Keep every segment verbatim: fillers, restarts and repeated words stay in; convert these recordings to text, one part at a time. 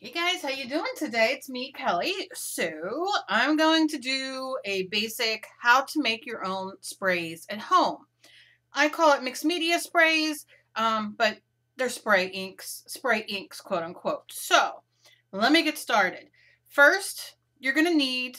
Hey guys, how you doing today? It's me, Kelly. So I'm going to do a basic how to make your own sprays at home. I call it mixed media sprays, um, but they're spray inks, spray inks, quote unquote. So let me get started. First, you're going to need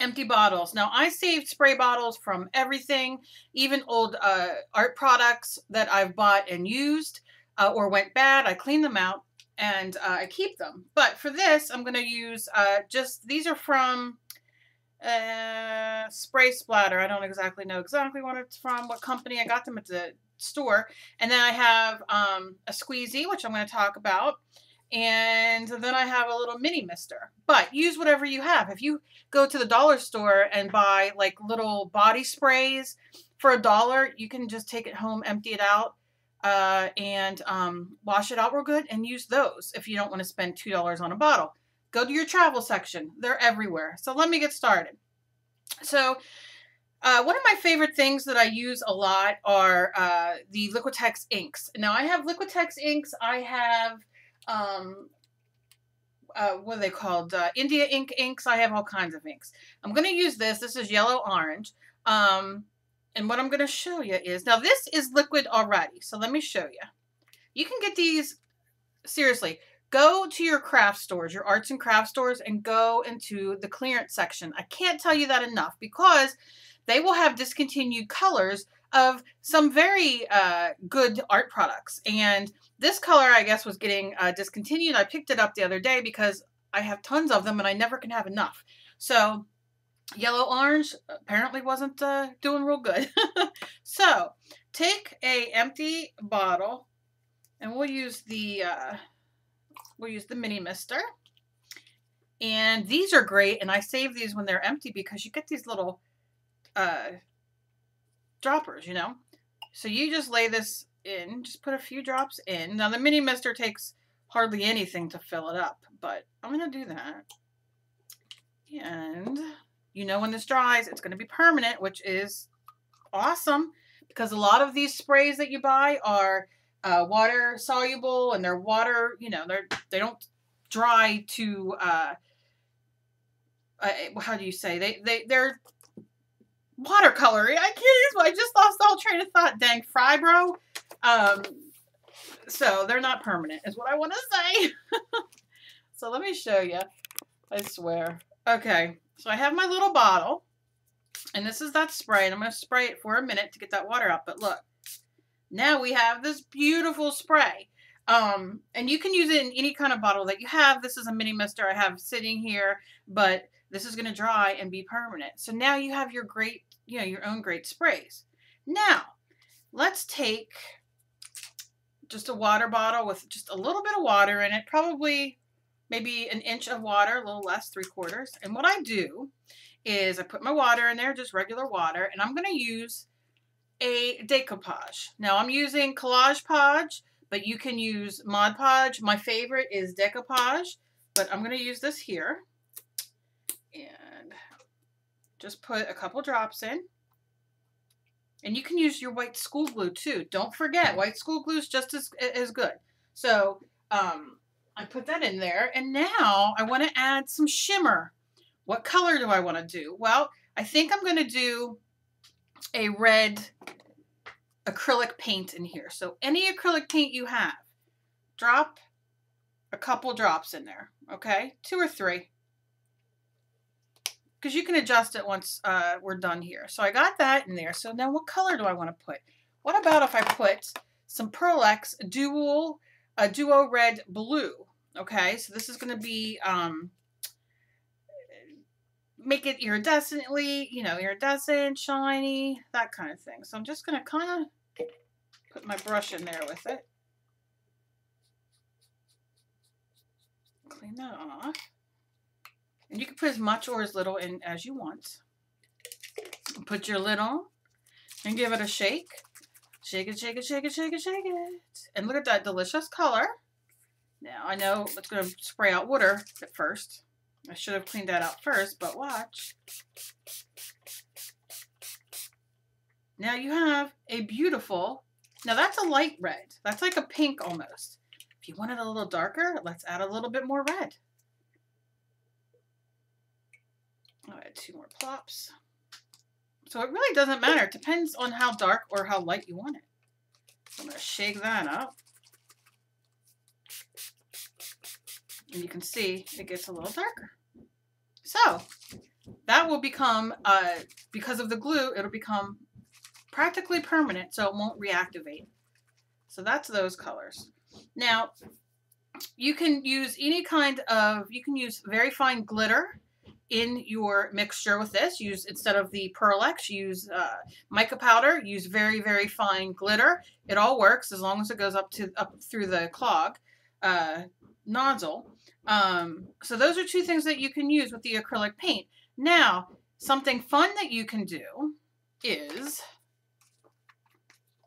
empty bottles. Now I saved spray bottles from everything, even old uh, art products that I've bought and used uh, or went bad. I cleaned them out. And uh, I keep them. But for this, I'm going to use uh, just, these are from uh, Spray Splatter. I don't exactly know exactly what it's from, what company. I got them at the store. And then I have um, a squeezy, which I'm going to talk about. And then I have a little mini mister. But use whatever you have. If you go to the dollar store and buy like little body sprays for a dollar, you can just take it home, empty it out. Uh, and um, wash it out real good and use those if you don't want to spend two dollars on a bottle. Go to your travel section. They're everywhere. So let me get started. So uh, one of my favorite things that I use a lot are uh, the Liquitex inks. Now I have Liquitex inks. I have, um, uh, what are they called? Uh, India ink inks. I have all kinds of inks. I'm going to use this. This is yellow orange. Um, And what I'm going to show you is, now this is liquid already, so let me show you. You can get these, seriously, go to your craft stores, your arts and craft stores, and go into the clearance section. I can't tell you that enough because they will have discontinued colors of some very uh, good art products. And this color, I guess, was getting uh, discontinued. I picked it up the other day because I have tons of them and I never can have enough. So yellow orange apparently wasn't uh, doing real good. So take a empty bottle, and we'll use the uh, we'll use the mini mister. And these are great, and I save these when they're empty because you get these little uh, droppers, you know. So you just lay this in, just put a few drops in. Now the mini mister takes hardly anything to fill it up, but I'm gonna do that. And you know, when this dries, it's going to be permanent, which is awesome because a lot of these sprays that you buy are uh, water soluble and they're water, you know, they're, they don't dry to, uh, uh, how do you say? They, they, they're watercolory. I can't use one. I just lost all train of thought. Dang, fry bro. Um, so they're not permanent is what I want to say. So let me show you. I swear. Okay. So I have my little bottle, and this is that spray, and I'm going to spray it for a minute to get that water out. But look, now we have this beautiful spray, um, and you can use it in any kind of bottle that you have. This is a mini mister I have sitting here, but this is going to dry and be permanent. So now you have your great, you know, your own great sprays. Now let's take just a water bottle with just a little bit of water in it, probably maybe an inch of water, a little less, three quarters. And what I do is I put my water in there, just regular water, and I'm going to use a decoupage. Now I'm using collage podge, but you can use Mod Podge. My favorite is decoupage, but I'm going to use this here. And just put a couple drops in. And you can use your white school glue too. Don't forget, white school glue is just as, as good. So, um, I put that in there, and now I want to add some shimmer. What color do I want to do? Well, I think I'm going to do a red acrylic paint in here. So any acrylic paint you have, drop a couple drops in there, okay? Two or three, because you can adjust it once uh, we're done here. So I got that in there. So now what color do I want to put? What about if I put some Pearl-X dual, a duo red blue? Okay, so this is going to be, um, make it iridescently, you know, iridescent, shiny, that kind of thing. So I'm just going to kind of put my brush in there with it. Clean that off. And you can put as much or as little in as you want. Put your lid on and give it a shake. Shake it, shake it, shake it, shake it, shake it. And look at that delicious color. Now, I know it's going to spray out water at first. I should have cleaned that out first, but watch. Now you have a beautiful, now that's a light red. That's like a pink almost. If you want it a little darker, let's add a little bit more red. I'll add two more plops. So it really doesn't matter. It depends on how dark or how light you want it. So I'm going to shake that up. And you can see it gets a little darker. So that will become, uh, because of the glue, it'll become practically permanent, so it won't reactivate. So that's those colors. Now, you can use any kind of, you can use very fine glitter in your mixture with this. Use, instead of the Pearl-X, use uh, mica powder, use very, very fine glitter. It all works as long as it goes up to up through the clog uh, nozzle. Um, so those are two things that you can use with the acrylic paint. Now, something fun that you can do is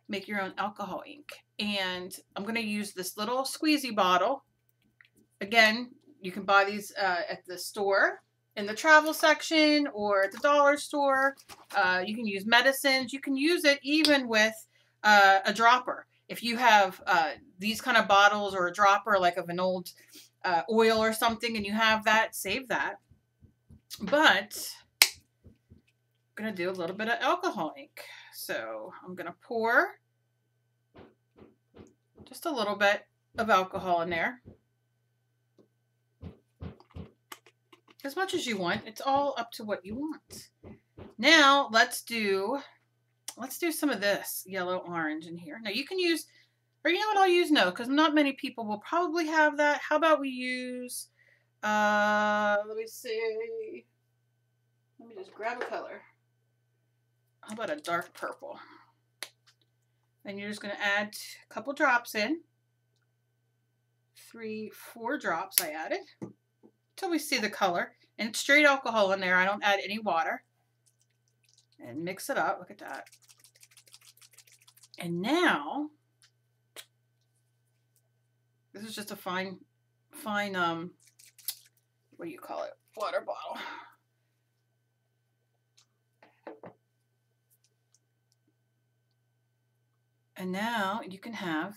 make your own alcohol ink. And I'm going to use this little squeezy bottle. Again, you can buy these uh, at the store, in the travel section, or at the dollar store. Uh, you can use medicines. You can use it even with uh, a dropper. If you have uh, these kind of bottles or a dropper, like of an old uh, oil or something, and you have that, save that. But I'm going to do a little bit of alcohol ink. So I'm going to pour just a little bit of alcohol in there. As much as you want. It's all up to what you want. Now let's do, let's do some of this yellow orange in here. Now you can use, or you know what I'll use? No, because not many people will probably have that. How about we use, uh, let me see. Let me just grab a color. How about a dark purple? And you're just going to add a couple drops in. Three, four drops I added. Until we see the color. And it's straight alcohol in there. I don't add any water. And mix it up. Look at that. And now, this is just a fine, fine, um, what do you call it? Water bottle. And now you can have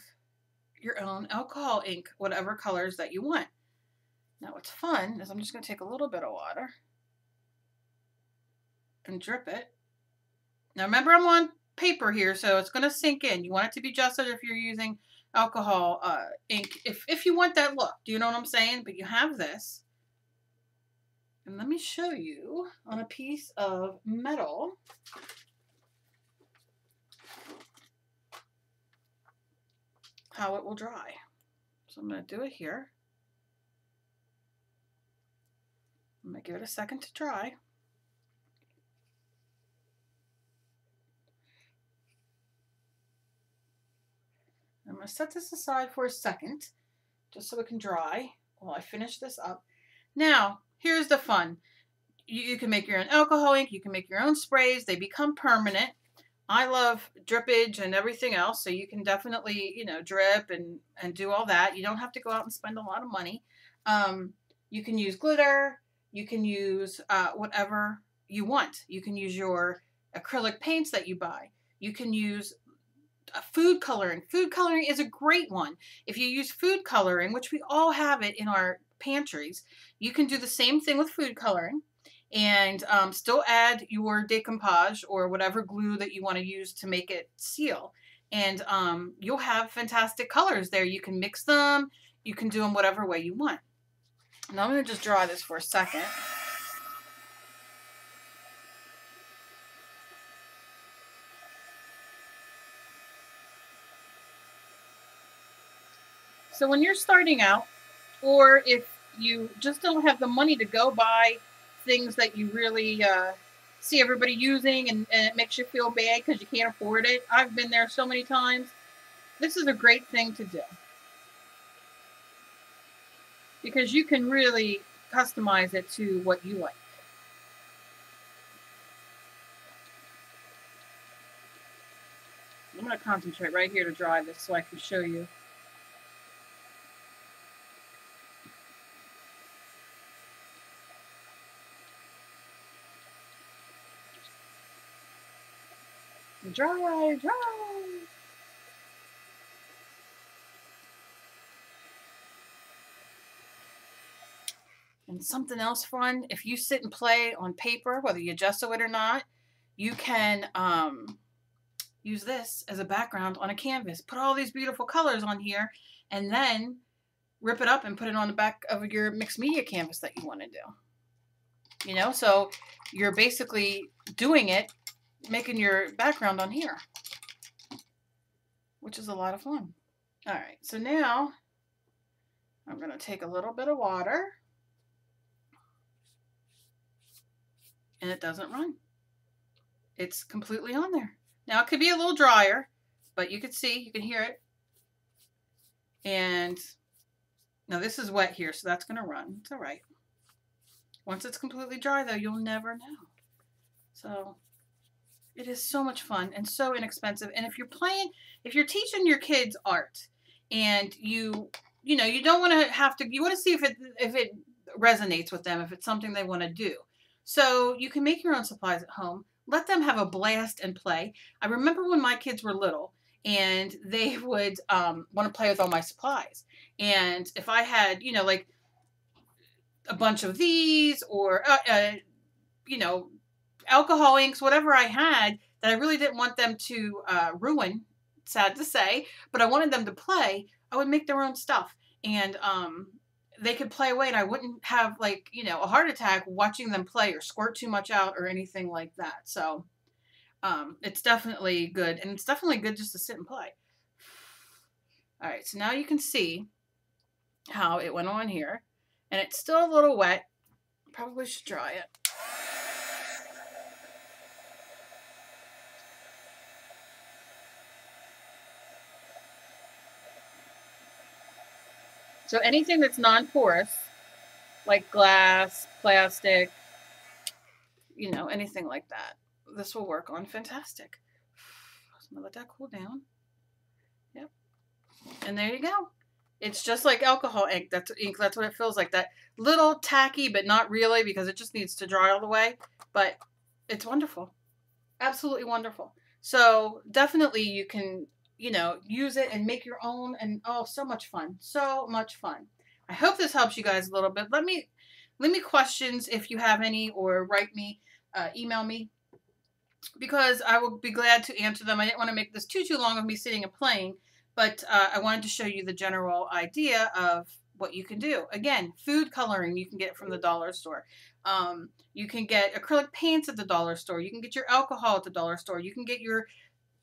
your own alcohol ink, whatever colors that you want. Now what's fun is I'm just going to take a little bit of water and drip it. Now remember, I'm on paper here, so it's going to sink in. You want it to be adjusted if you're using alcohol uh, ink, if, if you want that look. Do you know what I'm saying? But you have this. And let me show you on a piece of metal. How it will dry. So I'm going to do it here. I'm going to give it a second to dry. I'm going to set this aside for a second just so it can dry while I finish this up. Now, here's the fun. You, you can make your own alcohol ink. You can make your own sprays. They become permanent. I love drippage and everything else, so you can definitely, you know, drip and, and do all that. You don't have to go out and spend a lot of money. Um, you can use glitter. You can use uh, whatever you want. You can use your acrylic paints that you buy. You can use uh, food coloring. Food coloring is a great one. If you use food coloring, which we all have it in our pantries, you can do the same thing with food coloring. And um, still add your decompage or whatever glue that you want to use to make it seal. And um, you'll have fantastic colors there. You can mix them. You can do them whatever way you want. Now I'm going to just draw this for a second. So when you're starting out, or if you just don't have the money to go buy things that you really uh, see everybody using, and, and it makes you feel bad because you can't afford it. I've been there so many times. This is a great thing to do because you can really customize it to what you like. I'm going to concentrate right here to dry this so I can show you. Dry, dry. And something else fun, if you sit and play on paper, whether you gesso it or not, you can um, use this as a background on a canvas. Put all these beautiful colors on here and then rip it up and put it on the back of your mixed media canvas that you want to do. You know, so you're basically doing it, making your background on here, which is a lot of fun. All right, so now I'm going to take a little bit of water. And it doesn't run. It's completely on there. Now it could be a little drier, but you can see, you can hear it. And now this is wet here, so that's going to run. It's all right. Once it's completely dry though, you'll never know. So it is so much fun and so inexpensive. And if you're playing, if you're teaching your kids art and you, you know, you don't want to have to, you want to see if it, if it resonates with them, if it's something they want to do. So you can make your own supplies at home. Let them have a blast and play. I remember when my kids were little and they would um, want to play with all my supplies. And if I had, you know, like a bunch of these or, uh, uh, you know, alcohol inks, whatever I had that I really didn't want them to uh, ruin, sad to say, but I wanted them to play, I would make their own stuff. And, um, they could play away and I wouldn't have like, you know, a heart attack watching them play or squirt too much out or anything like that. So um, it's definitely good. And it's definitely good just to sit and play. All right. So now you can see how it went on here and it's still a little wet. Probably should dry it. So anything that's non-porous, like glass, plastic, you know, anything like that, this will work on fantastic. I'm gonna let that cool down. Yep. And there you go. It's just like alcohol ink. That's ink. That's what it feels like. That little tacky, but not really, because it just needs to dry all the way. But it's wonderful. Absolutely wonderful. So definitely you can, you know, use it and make your own. And oh, so much fun. So much fun. I hope this helps you guys a little bit. Let me, let me questions if you have any, or write me, uh, email me, because I will be glad to answer them. I didn't want to make this too, too long of me sitting and playing, but uh, I wanted to show you the general idea of what you can do. Again, food coloring, you can get from the dollar store. Um, you can get acrylic paints at the dollar store. You can get your alcohol at the dollar store. You can get your,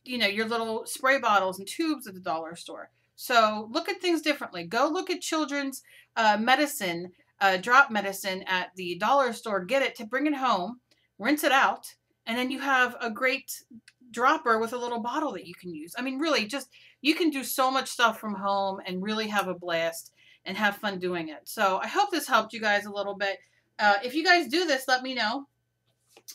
you know, your little spray bottles and tubes at the dollar store. So look at things differently. Go look at children's uh, medicine, uh, drop medicine at the dollar store, get it to bring it home, rinse it out, and then you have a great dropper with a little bottle that you can use. I mean, really, just, you can do so much stuff from home and really have a blast and have fun doing it. So I hope this helped you guys a little bit. Uh, if you guys do this, let me know.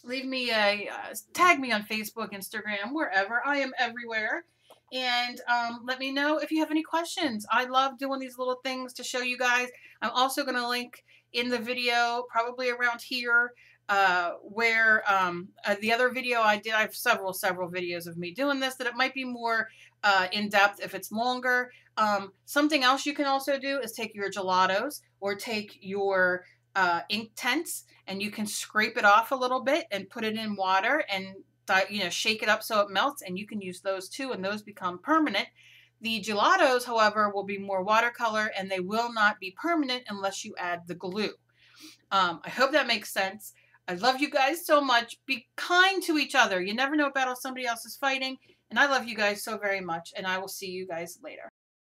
Leave me a, uh, tag me on Facebook, Instagram, wherever. I am everywhere. And um, let me know if you have any questions. I love doing these little things to show you guys. I'm also going to link in the video, probably around here, uh, where um, uh, the other video I did, I have several, several videos of me doing this, that it might be more uh, in depth if it's longer. Um, something else you can also do is take your gelatos or take your Uh, ink tents, and you can scrape it off a little bit and put it in water and, you know, shake it up so it melts, and you can use those too, and those become permanent. The gelatos, however, will be more watercolor, and they will not be permanent unless you add the glue. Um, I hope that makes sense. I love you guys so much. Be kind to each other. You never know what battle somebody else is fighting, and I love you guys so very much, and I will see you guys later.